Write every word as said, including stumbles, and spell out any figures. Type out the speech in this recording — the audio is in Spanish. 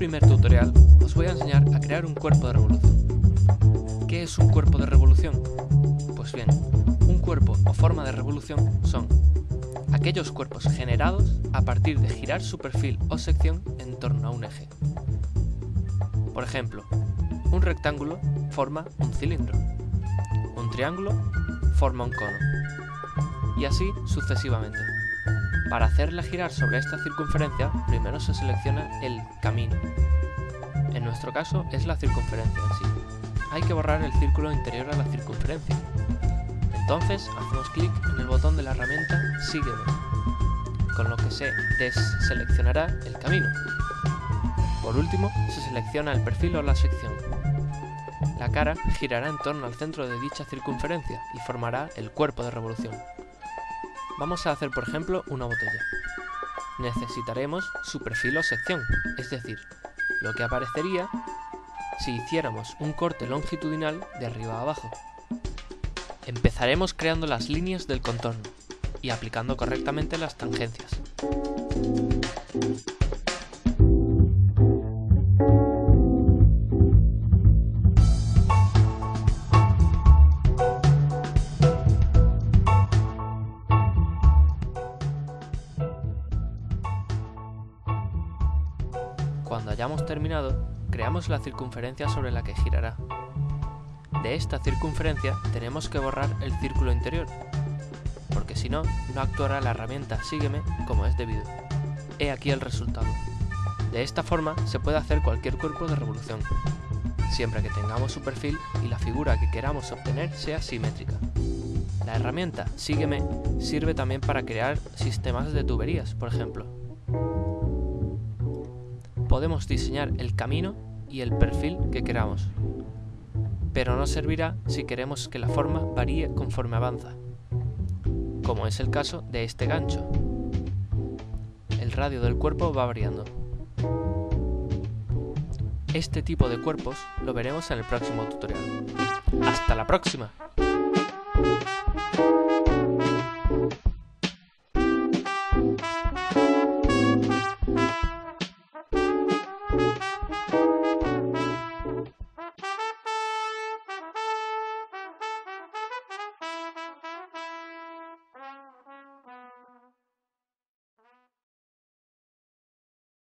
primer tutorial os voy a enseñar a crear un cuerpo de revolución. ¿Qué es un cuerpo de revolución? Pues bien, un cuerpo o forma de revolución son aquellos cuerpos generados a partir de girar su perfil o sección en torno a un eje. Por ejemplo, un rectángulo forma un cilindro, un triángulo forma un cono, y así sucesivamente. Para hacerla girar sobre esta circunferencia, primero se selecciona el camino. En nuestro caso es la circunferencia en sí. Hay que borrar el círculo interior a la circunferencia. Entonces hacemos clic en el botón de la herramienta Sígueme, con lo que se deseleccionará el camino. Por último, se selecciona el perfil o la sección. La cara girará en torno al centro de dicha circunferencia y formará el cuerpo de revolución. Vamos a hacer, por ejemplo, una botella. Necesitaremos su perfil o sección, es decir, lo que aparecería si hiciéramos un corte longitudinal de arriba a abajo. Empezaremos creando las líneas del contorno y aplicando correctamente las tangencias. Cuando hayamos terminado, creamos la circunferencia sobre la que girará. De esta circunferencia tenemos que borrar el círculo interior, porque si no, no actuará la herramienta Sígueme como es debido. He aquí el resultado. De esta forma se puede hacer cualquier cuerpo de revolución, siempre que tengamos su perfil y la figura que queramos obtener sea simétrica. La herramienta Sígueme sirve también para crear sistemas de tuberías, por ejemplo. Podemos diseñar el camino y el perfil que queramos, pero no servirá si queremos que la forma varíe conforme avanza, como es el caso de este gancho. El radio del cuerpo va variando. Este tipo de cuerpos lo veremos en el próximo tutorial. ¡Hasta la próxima!